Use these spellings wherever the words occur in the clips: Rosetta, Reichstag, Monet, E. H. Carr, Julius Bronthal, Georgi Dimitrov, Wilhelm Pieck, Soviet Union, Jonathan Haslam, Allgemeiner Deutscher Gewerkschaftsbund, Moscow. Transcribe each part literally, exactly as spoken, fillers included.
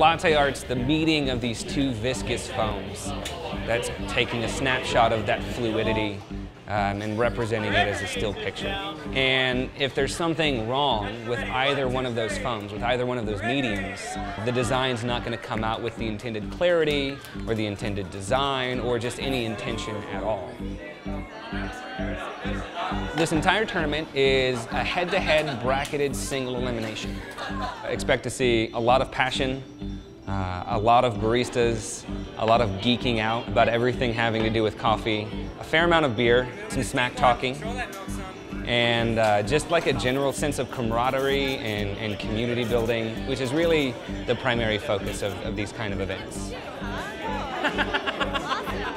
latte art's the meeting of these two viscous foams. That's taking a snapshot of that fluidity um, and representing it as a still picture. And if there's something wrong with either one of those foams, with either one of those mediums, the design's not going to come out with the intended clarity or the intended design or just any intention at all. This entire tournament is a head-to-head bracketed single elimination. I expect to see a lot of passion, uh, a lot of baristas, a lot of geeking out about everything having to do with coffee, a fair amount of beer, some smack talking, and uh, just like a general sense of camaraderie and, and community building, which is really the primary focus of, of these kind of events.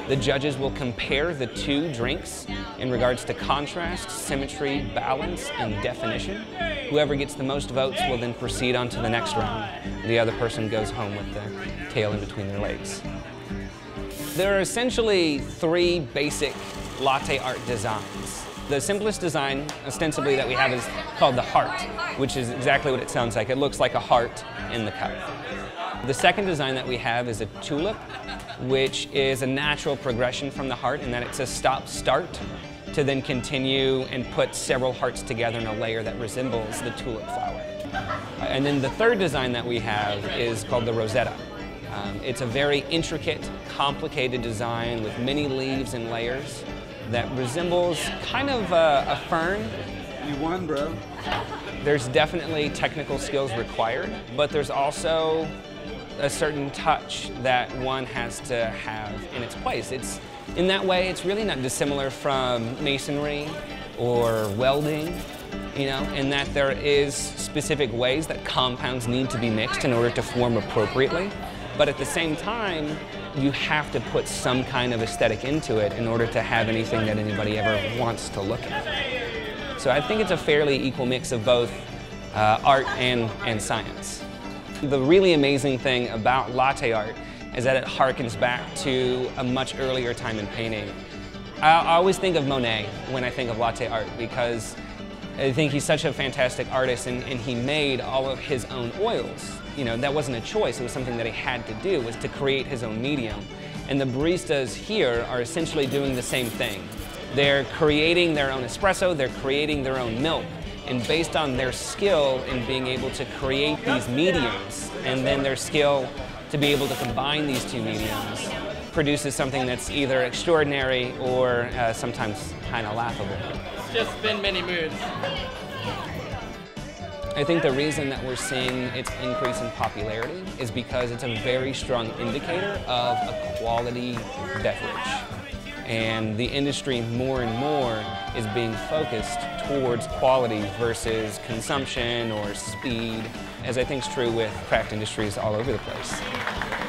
The judges will compare the two drinks in regards to contrast, symmetry, balance, and definition. Whoever gets the most votes will then proceed on to the next round. The other person goes home with their tail in between their legs. There are essentially three basic latte art designs. The simplest design, ostensibly, that we have is called the heart, which is exactly what it sounds like. It looks like a heart in the cup. The second design that we have is a tulip, which is a natural progression from the heart in that it's a stop-start to then continue and put several hearts together in a layer that resembles the tulip flower. And then the third design that we have is called the Rosetta. Um, it's a very intricate, complicated design with many leaves and layers that resembles kind of a, a fern. You won, bro. There's definitely technical skills required, but there's also a certain touch that one has to have in its place. It's, in that way, it's really not dissimilar from masonry or welding, you know, in that there is specific ways that compounds need to be mixed in order to form appropriately. But at the same time, you have to put some kind of aesthetic into it in order to have anything that anybody ever wants to look at. So I think it's a fairly equal mix of both uh, art and, and science. The really amazing thing about latte art is that it harkens back to a much earlier time in painting. I always think of Monet when I think of latte art because I think he's such a fantastic artist and, and he made all of his own oils. You know, that wasn't a choice, it was something that he had to do, was to create his own medium. And the baristas here are essentially doing the same thing. They're creating their own espresso, they're creating their own milk. And based on their skill in being able to create these mediums, and then their skill to be able to combine these two mediums, produces something that's either extraordinary or uh, sometimes kind of laughable. It's just been many moods. I think the reason that we're seeing its increase in popularity is because it's a very strong indicator of a quality beverage. And the industry more and more is being focused towards quality versus consumption or speed, as I think is true with craft industries all over the place.